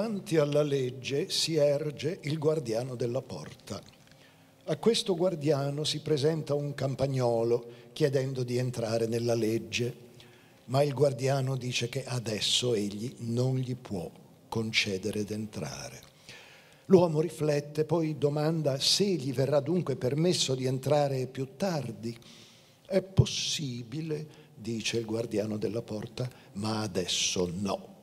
davanti alla legge si erge il guardiano della porta. A questo guardiano si presenta un campagnolo chiedendo di entrare nella legge, ma il guardiano dice che adesso egli non gli può concedere d'entrare. L'uomo riflette, poi domanda se gli verrà dunque permesso di entrare più tardi. È possibile, dice il guardiano della porta, ma adesso no.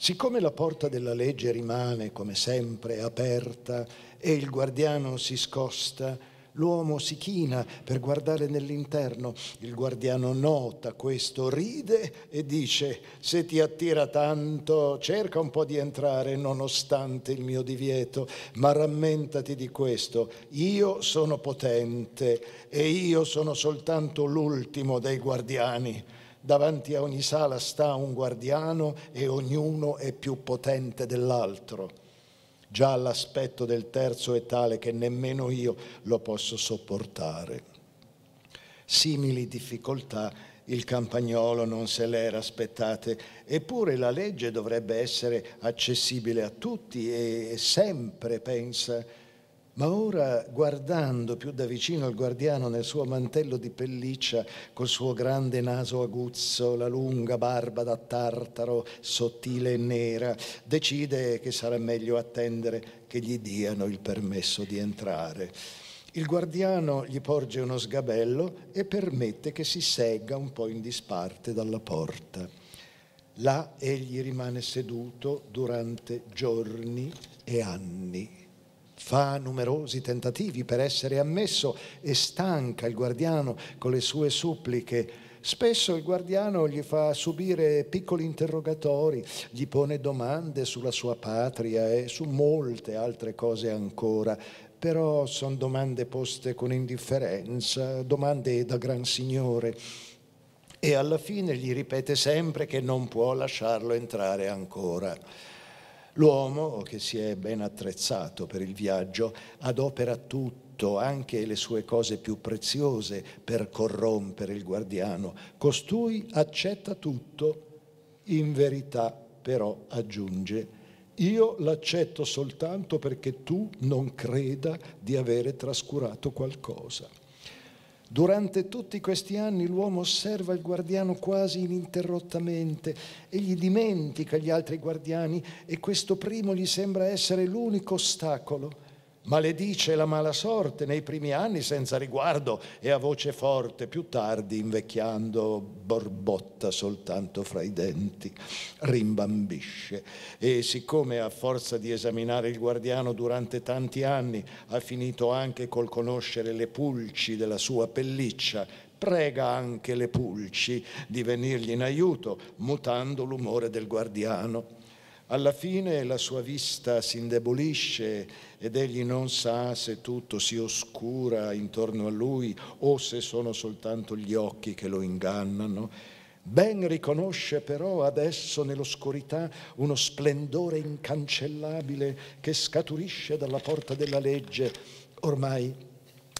Siccome la porta della legge rimane, come sempre, aperta e il guardiano si scosta, l'uomo si china per guardare nell'interno. Il guardiano nota questo, ride e dice: se ti attira tanto, cerca un po' di entrare nonostante il mio divieto, ma rammentati di questo: io sono potente e io sono soltanto l'ultimo dei guardiani. Davanti a ogni sala sta un guardiano e ognuno è più potente dell'altro. Già l'aspetto del terzo è tale che nemmeno io lo posso sopportare. Simili difficoltà il campagnolo non se le era aspettate, eppure la legge dovrebbe essere accessibile a tutti e sempre, pensa. Ma ora, guardando più da vicino il guardiano nel suo mantello di pelliccia, col suo grande naso aguzzo, la lunga barba da tartaro, sottile e nera, decide che sarà meglio attendere che gli diano il permesso di entrare. Il guardiano gli porge uno sgabello e permette che si segga un po' in disparte dalla porta. Là egli rimane seduto durante giorni e anni. Fa numerosi tentativi per essere ammesso e stanca il guardiano con le sue suppliche. Spesso il guardiano gli fa subire piccoli interrogatori, gli pone domande sulla sua patria e su molte altre cose ancora, però sono domande poste con indifferenza, domande da gran signore, e alla fine gli ripete sempre che non può lasciarlo entrare ancora. L'uomo, che si è ben attrezzato per il viaggio, adopera tutto, anche le sue cose più preziose, per corrompere il guardiano. Costui accetta tutto. In verità, però, aggiunge: io l'accetto soltanto perché tu non creda di avere trascurato qualcosa. Durante tutti questi anni l'uomo osserva il guardiano quasi ininterrottamente. Egli dimentica gli altri guardiani e questo primo gli sembra essere l'unico ostacolo. Maledice la mala sorte nei primi anni senza riguardo e a voce forte, più tardi, invecchiando, borbotta soltanto fra i denti, rimbambisce. E siccome a forza di esaminare il guardiano durante tanti anni ha finito anche col conoscere le pulci della sua pelliccia, prega anche le pulci di venirgli in aiuto, mutando l'umore del guardiano. Alla fine la sua vista si indebolisce ed egli non sa se tutto si oscura intorno a lui o se sono soltanto gli occhi che lo ingannano. Ben riconosce però adesso nell'oscurità uno splendore incancellabile che scaturisce dalla porta della legge. Ormai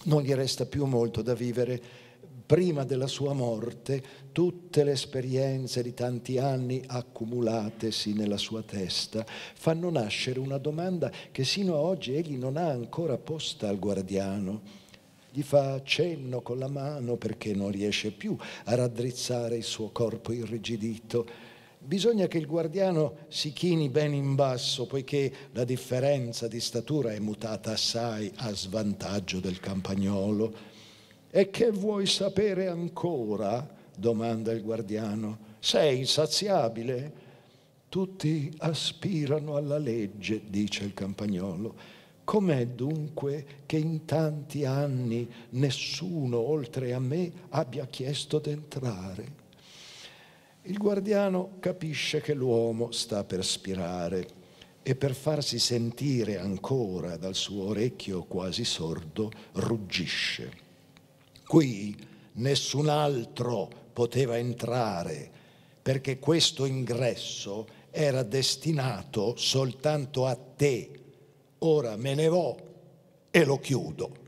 non gli resta più molto da vivere. Prima della sua morte, tutte le esperienze di tanti anni accumulatesi nella sua testa fanno nascere una domanda che sino a oggi egli non ha ancora posta al guardiano. Gli fa cenno con la mano perché non riesce più a raddrizzare il suo corpo irrigidito. Bisogna che il guardiano si chini ben in basso, poiché la differenza di statura è mutata assai a svantaggio del campagnolo. «E che vuoi sapere ancora?» domanda il guardiano. «Sei insaziabile?» «Tutti aspirano alla legge», dice il campagnolo. «Com'è dunque che in tanti anni nessuno oltre a me abbia chiesto d'entrare?» Il guardiano capisce che l'uomo sta per spirare e per farsi sentire ancora dal suo orecchio quasi sordo ruggisce. Qui nessun altro poteva entrare, perché questo ingresso era destinato soltanto a te. Ora me ne vo e lo chiudo.